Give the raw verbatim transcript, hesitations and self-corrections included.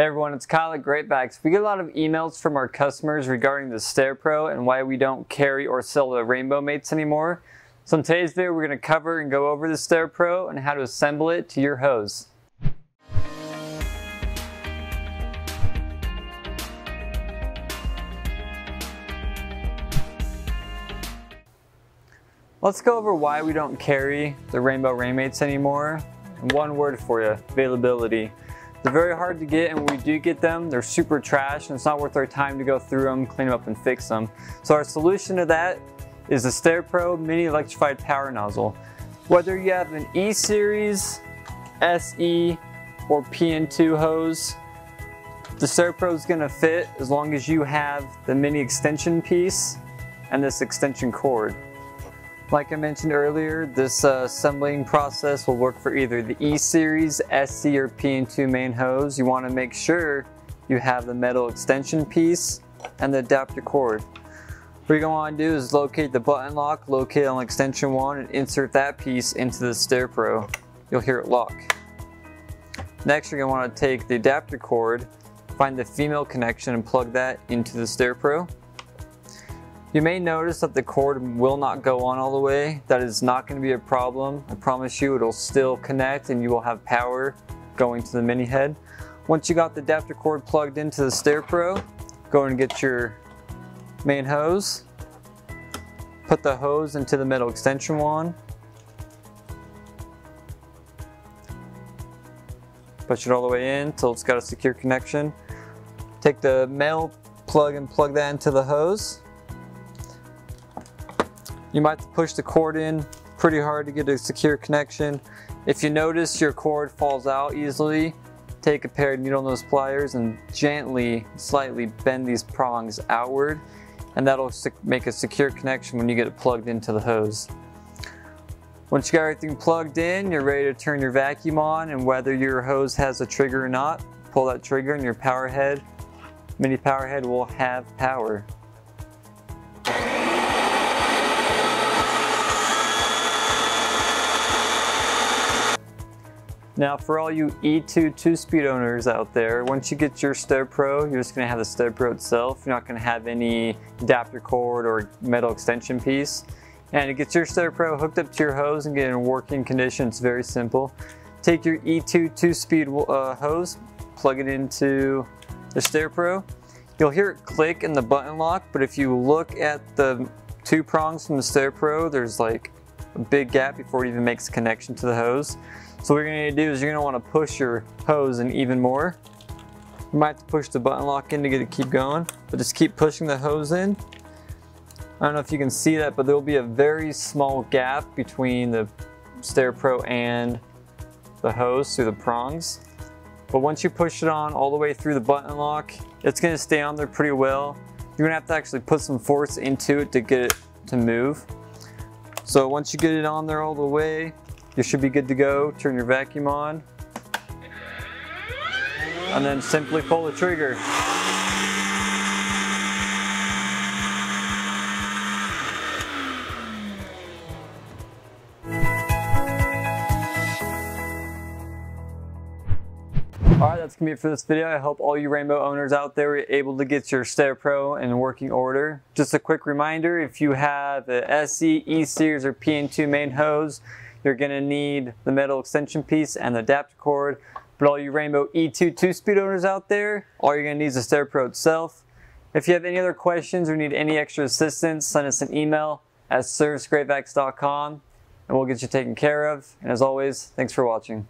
Hey everyone, it's Kyle at Great Vacs. We get a lot of emails from our customers regarding the Stair Pro and why we don't carry or sell the Rainbow Mates anymore. So in today's video, we're going to cover and go over the Stair Pro and how to assemble it to your hose. Let's go over why we don't carry the Rainbow Rainmates anymore. And one word for you, availability. They're very hard to get, and when we do get them, they're super trash and it's not worth our time to go through them, clean them up and fix them. So our solution to that is the Stair Pro Mini Electrified Power Nozzle. Whether you have an E-Series, S E, or P N two hose, the Stair Pro is going to fit as long as you have the mini extension piece and this extension cord. Like I mentioned earlier, this uh, assembling process will work for either the E-Series, S E, or P N two main hose. You want to make sure you have the metal extension piece and the adapter cord. What you're going to want to do is locate the button lock, locate on extension one, and insert that piece into the Stair Pro. You'll hear it lock. Next, you're going to want to take the adapter cord, find the female connection, and plug that into the Stair Pro. You may notice that the cord will not go on all the way. That is not going to be a problem. I promise you it'll still connect and you will have power going to the mini head. Once you got the adapter cord plugged into the Stair Pro, go and get your main hose. Put the hose into the metal extension wand. Push it all the way in until it's got a secure connection. Take the metal plug and plug that into the hose. You might push the cord in pretty hard to get a secure connection. If you notice your cord falls out easily, take a pair of needle nose pliers and gently, slightly bend these prongs outward, and that'll make a secure connection when you get it plugged into the hose. Once you got everything plugged in, you're ready to turn your vacuum on, and whether your hose has a trigger or not, pull that trigger and your power head, mini power head, will have power. Now for all you E two two-speed owners out there, once you get your Stair Pro, you're just going to have the Stair Pro itself. You're not going to have any adapter cord or metal extension piece. And it gets your Stair Pro hooked up to your hose and get in working condition. It's very simple. Take your E two two-speed uh, hose, plug it into the Stair Pro. You'll hear it click in the button lock, but if you look at the two prongs from the Stair Pro, there's like a big gap before it even makes a connection to the hose. So what you're going to need to do is you're going to want to push your hose in even more. You might have to push the button lock in to get it to keep going, but just keep pushing the hose in. I don't know if you can see that, but there will be a very small gap between the Stair Pro and the hose through the prongs. But once you push it on all the way through the button lock, it's going to stay on there pretty well. You're going to have to actually put some force into it to get it to move. So once you get it on there all the way, you should be good to go. Turn your vacuum on and then simply pull the trigger. Alright, that's going to be it for this video. I hope all you Rainbow owners out there were able to get your Stair Pro in working order. Just a quick reminder, if you have an S E, E-Series, or P N two main hose, you're going to need the metal extension piece and the adapter cord. But all you Rainbow E two two-speed owners out there, all you're going to need is the Stair Pro itself. If you have any other questions or need any extra assistance, send us an email at service at great vacs dot com and we'll get you taken care of. And as always, thanks for watching.